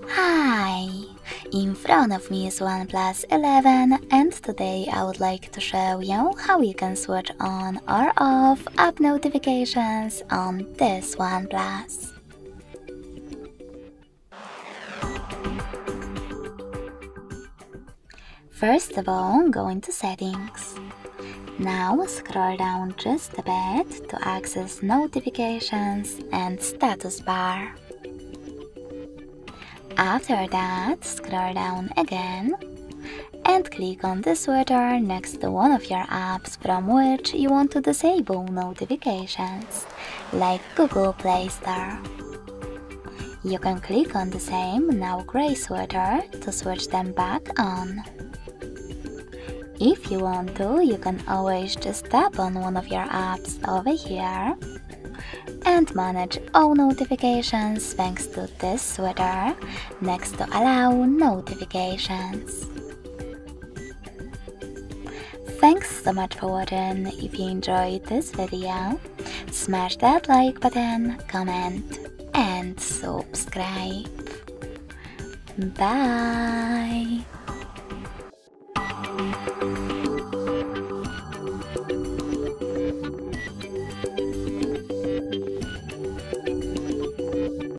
Hi! In front of me is OnePlus 11 and today I would like to show you how you can switch on or off app notifications on this OnePlus. First of all, go into settings. Now scroll down just a bit to access notifications and status bar. After that, scroll down again and click on the switcher next to one of your apps from which you want to disable notifications, like Google Play Store. You can click on the same now gray switcher to switch them back on. If you want to, you can always just tap on one of your apps over here and manage all notifications thanks to this switcher next to allow notifications. Thanks so much for watching. If you enjoyed this video, smash that like button, comment and subscribe. Bye!